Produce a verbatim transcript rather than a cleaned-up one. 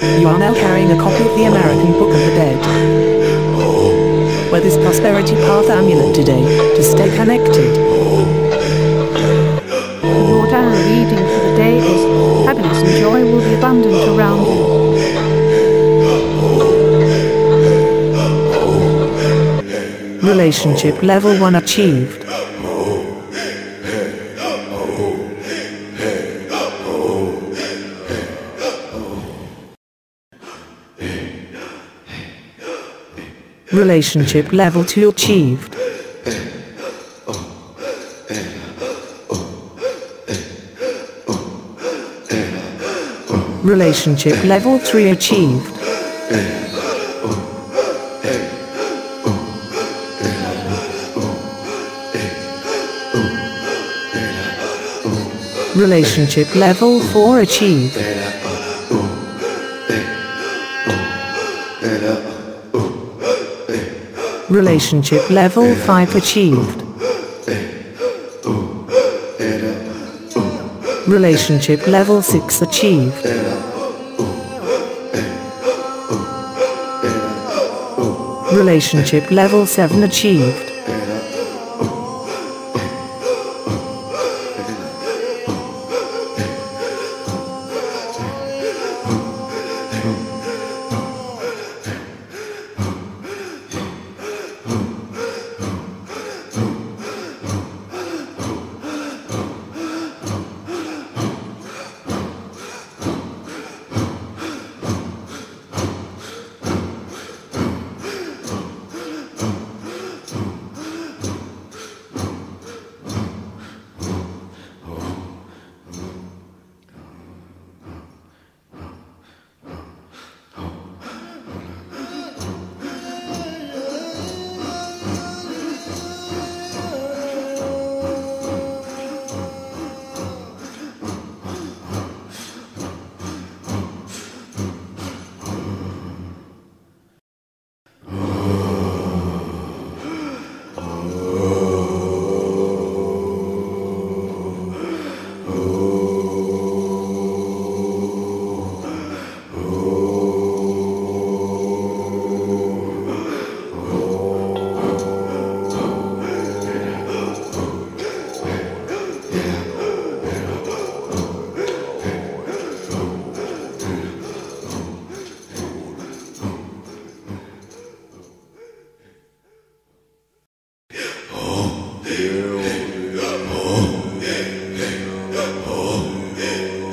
You are now carrying a copy of the American Book of the Dead. Wear this Prosperity Path amulet today to stay connected. Your tarot reading for the day is happiness and joy will be abundant around you. Relationship level one achieved. Relationship level two achieved. Relationship level three achieved. Relationship level four achieved. Relationship level five achieved. Relationship level six achieved. Relationship level seven achieved. Oh,